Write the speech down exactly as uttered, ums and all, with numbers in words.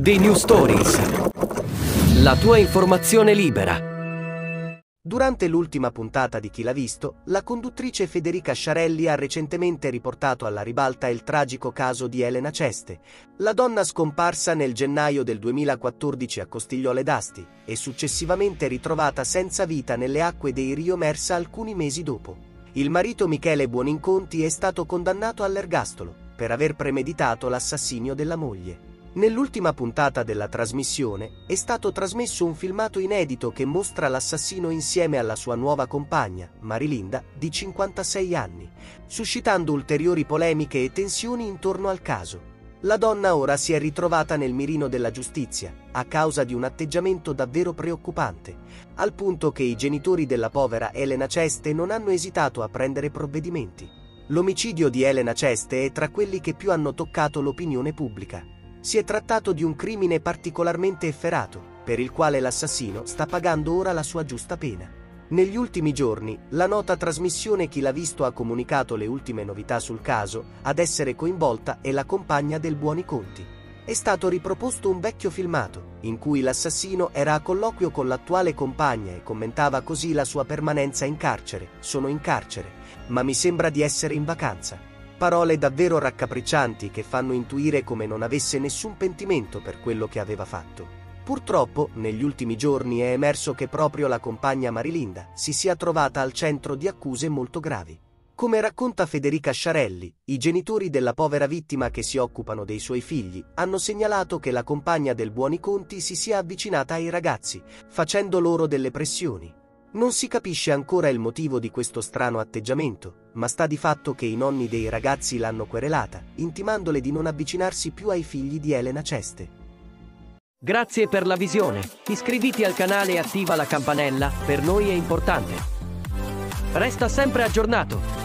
The New Stories. La tua informazione libera. Durante l'ultima puntata di Chi l'ha visto, la conduttrice Federica Sciarelli ha recentemente riportato alla ribalta il tragico caso di Elena Ceste, la donna scomparsa nel gennaio del duemilaquattordici a Costigliole d'Asti e successivamente ritrovata senza vita nelle acque dei Rio Mersa alcuni mesi dopo. Il marito Michele Buoninconti è stato condannato all'ergastolo per aver premeditato l'assassinio della moglie. Nell'ultima puntata della trasmissione è stato trasmesso un filmato inedito che mostra l'assassino insieme alla sua nuova compagna, Marilinda, di cinquantasei anni, suscitando ulteriori polemiche e tensioni intorno al caso. La donna ora si è ritrovata nel mirino della giustizia, a causa di un atteggiamento davvero preoccupante, al punto che i genitori della povera Elena Ceste non hanno esitato a prendere provvedimenti. L'omicidio di Elena Ceste è tra quelli che più hanno toccato l'opinione pubblica. Si è trattato di un crimine particolarmente efferato, per il quale l'assassino sta pagando ora la sua giusta pena. Negli ultimi giorni, la nota trasmissione Chi l'ha visto ha comunicato le ultime novità sul caso. Ad essere coinvolta è la compagna del Buoninconti. È stato riproposto un vecchio filmato, in cui l'assassino era a colloquio con l'attuale compagna e commentava così la sua permanenza in carcere. «Sono in carcere, ma mi sembra di essere in vacanza». Parole davvero raccapriccianti che fanno intuire come non avesse nessun pentimento per quello che aveva fatto. Purtroppo, negli ultimi giorni è emerso che proprio la compagna Marilinda si sia trovata al centro di accuse molto gravi. Come racconta Federica Sciarelli, i genitori della povera vittima che si occupano dei suoi figli hanno segnalato che la compagna del Buoninconti si sia avvicinata ai ragazzi, facendo loro delle pressioni. Non si capisce ancora il motivo di questo strano atteggiamento, ma sta di fatto che i nonni dei ragazzi l'hanno querelata, intimandole di non avvicinarsi più ai figli di Elena Ceste. Grazie per la visione. Iscriviti al canale e attiva la campanella, per noi è importante. Resta sempre aggiornato.